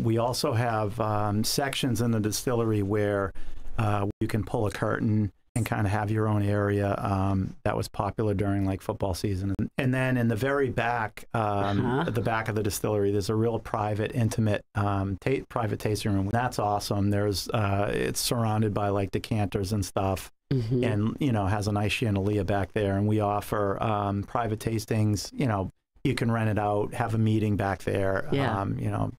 We also have sections in the distillery where you can pull a curtain and kind of have your own area. That was popular during like football season. And then in the very back, at the back of the distillery, there's a real private, intimate, private tasting room. That's awesome. There's it's surrounded by like decanters and stuff. Mm-hmm. And, you know, has a nice chandelier back there. And we offer private tastings. You know, you can rent it out, have a meeting back there. Yeah. You know,